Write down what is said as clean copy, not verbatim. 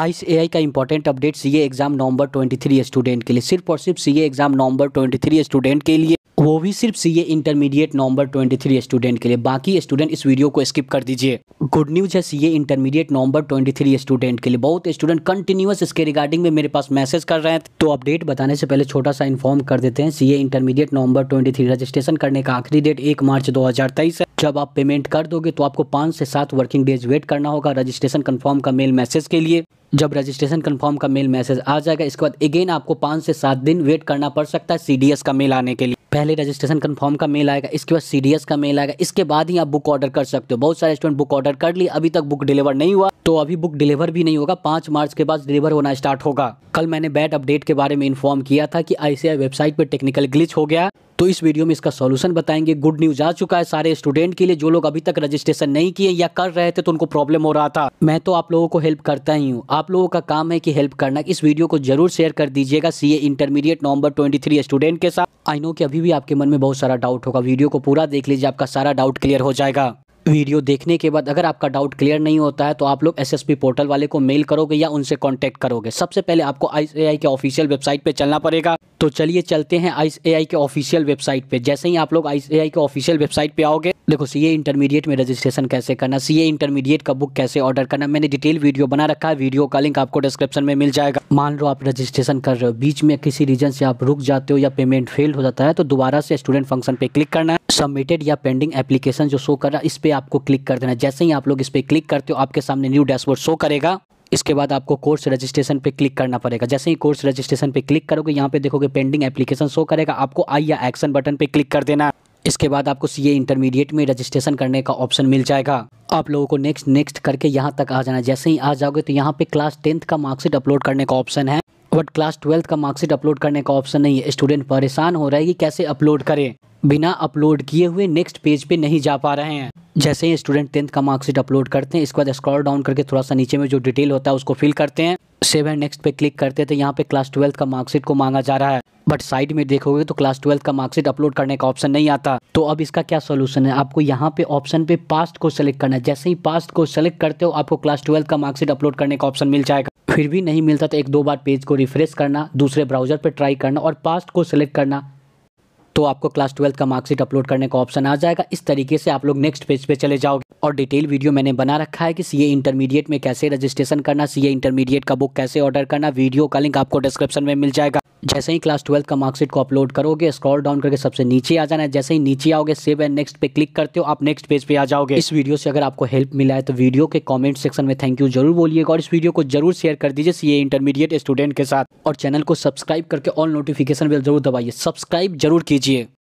ICAI का important update, CA exam नवंबर 23 student के लिए, सिर्फ और सिर्फ CA एग्जाम नवंबर 23 स्टूडेंट के लिए, वो भी सिर्फ CA इंटरमीडिएट नवंबर 23 स्टूडेंट के लिए। बाकी स्टूडेंट इस वीडियो को स्किप कर दीजिए। गुड न्यूज़ है CA इंटरमीडिएट नवंबर 23 स्टूडेंट के लिए। बहुत स्टूडेंट कंटिन्यूअस इसके रिगार्डिंग में मेरे पास मैसेज कर रहे हैं, तो अपडेट बताने से पहले छोटा सा इन्फॉर्म कर देते हैं। CA इंटरमीडिएट नवंबर 23 रजिस्ट्रेशन करने का आखिरी डेट 1 मार्च 2023 है। जब आप पेमेंट कर दोगे तो आपको 5 से 7 वर्किंग डेज वेट करना होगा रजिस्ट्रेशन कंफर्म का मेल मैसेज के लिए। जब रजिस्ट्रेशन कंफर्म का मेल मैसेज आ जाएगा, इसके बाद अगेन आपको 5 से 7 दिन वेट करना पड़ सकता है CDS का मेल आने के लिए। पहले रजिस्ट्रेशन कंफर्म का मेल आएगा, इसके बाद CDS का मेल आएगा, इसके बाद ही आप बुक ऑर्डर कर सकते हो। बहुत सारे स्टूडेंट बुक ऑर्डर कर लिए, अभी तक बुक डिलीवर नहीं हुआ, तो अभी बुक डिलीवर भी नहीं होगा। 5 मार्च के बाद डिलीवर होना स्टार्ट होगा। कल मैंने बैड अपडेट के बारे में इन्फॉर्म किया था कि ICAI वेबसाइट पर टेक्निकल ग्लिच हो गया, तो इस वीडियो में इसका सॉल्यूशन बताएंगे। गुड न्यूज आ चुका है सारे स्टूडेंट के लिए जो लोग अभी तक रजिस्ट्रेशन नहीं किए या कर रहे थे तो उनको प्रॉब्लम हो रहा था। मैं तो आप लोगों को हेल्प करता ही हूँ, आप लोगों का काम है कि हेल्प करना। इस वीडियो को जरूर शेयर कर दीजिएगा CA इंटरमीडिएट नवंबर 23 स्टूडेंट के साथ। आई नो कि अभी भी आपके मन में बहुत सारा डाउट होगा, वीडियो को पूरा देख लीजिए, आपका सारा डाउट क्लियर हो जाएगा। वीडियो देखने के बाद अगर आपका डाउट क्लियर नहीं होता है तो आप लोग SSP पोर्टल वाले को मेल करोगे या उनसे कांटेक्ट करोगे। सबसे पहले आपको ICAI के ऑफिशियल वेबसाइट पे चलना पड़ेगा, तो चलिए चलते हैं ICAI के ऑफिशियल वेबसाइट पे। जैसे ही आप लोग ICAI के ऑफिशियल वेबसाइट पे आओगे, देखो CA इंटरमीडिएट में रजिस्ट्रेशन कैसे करना, CA इंटरमीडिएट का बुक कैसे ऑर्डर करना, मैंने डिटेल वीडियो बना रखा है, वीडियो का लिंक आपको डिस्क्रिप्शन में मिल जाएगा। मान लो आप रजिस्ट्रेशन कर रहे हो, बीच में किसी रीजन से आप रुक जाते हो या पेमेंट फेल हो जाता है, तो दोबारा से स्टूडेंट फंक्शन पे क्लिक करना है। सबमिटेड या पेंडिंग एप्लीकेशन जो शो कर रहा है, इस पे आपको क्लिक कर देना है। जैसे ही आप लोग इस पे क्लिक करते हो, आपके सामने न्यू डैशबोर्ड शो करेगा। इसके बाद आपको कोर्स रजिस्ट्रेशन पे क्लिक करना पड़ेगा। जैसे ही कोर्स रजिस्ट्रेशन पे क्लिक करोगे, यहाँ पे देखोगे पेंडिंग एप्लीकेशन शो करेगा, आपको आई या एक्शन बटन पे क्लिक कर देना है। इसके बाद आपको CA इंटरमीडिएट में रजिस्ट्रेशन करने का ऑप्शन मिल जाएगा। आप लोगों को नेक्स्ट नेक्स्ट करके यहाँ तक आ जाना। जैसे ही आ जाओगे तो यहाँ पे क्लास 10th का मार्कशीट अपलोड करने का ऑप्शन है, बट क्लास 12th का मार्कशीट अपलोड करने का ऑप्शन नहीं है। स्टूडेंट परेशान हो रहा है कि कैसे अपलोड करें, बिना अपलोड किए हुए नेक्स्ट पेज पे नहीं जा पा रहे हैं। जैसे ही स्टूडेंट 10th का मार्कशीट अपलोड करते हैं, इसके बाद स्क्रॉल डाउन करके थोड़ा सा नीचे में जो डिटेल होता है उसको फिल करते हैं, सेव एंड नेक्स्ट पे क्लिक करते हैं, तो यहाँ पे क्लास 12th का मार्कशीट को मांगा जा रहा है, बट साइड में देखोगे तो क्लास 12th का मार्कशीट अपलोड करने का ऑप्शन नहीं आता। तो अब इसका क्या सोल्यूशन है, आपको यहाँ पे ऑप्शन पे पास्ट को सेलेक्ट करना है। जैसे ही पास्ट को सेलेक्ट करते हो, आपको क्लास 12th का मार्कशीट अपलोड करने का ऑप्शन मिल जाएगा। फिर भी नहीं मिलता तो 1-2 बार पेज को रिफ्रेश करना, दूसरे ब्राउजर पे ट्राई करना और पास्ट को सेलेक्ट करना, तो आपको क्लास 12th का मार्कशीट अपलोड करने का ऑप्शन आ जाएगा। इस तरीके से आप लोग नेक्स्ट पेज पे चले जाओगे। और डिटेल वीडियो मैंने बना रखा है कि CA इंटरमीडिएट में कैसे रजिस्ट्रेशन करना, CA इंटरमीडिएट का बुक कैसे ऑर्डर करना, वीडियो का लिंक आपको डिस्क्रिप्शन में मिल जाएगा। जैसे ही क्लास 12th का मार्कशीट को अपलोड करोगे, स्क्रॉल डाउन करके सबसे नीचे आ जाना है। जैसे ही नीचे आओगे, सेव एंड नेक्स्ट पे क्लिक करते हो, आप नेक्स्ट पेज पे आ जाओगे। इस वीडियो से अगर आपको हेल्प मिला है तो वीडियो के कॉमेंट सेक्शन में थैंक यू जरूर बोलिएगा और इस वीडियो को जरूर शेयर कर दीजिए CA इंटरमीडिएट स्टूडेंट के साथ। और चैनल को सब्सक्राइब करके ऑल नोटिफिकेशन बेल जरूर दबाइए, सब्सक्राइब जरूर कीजिए।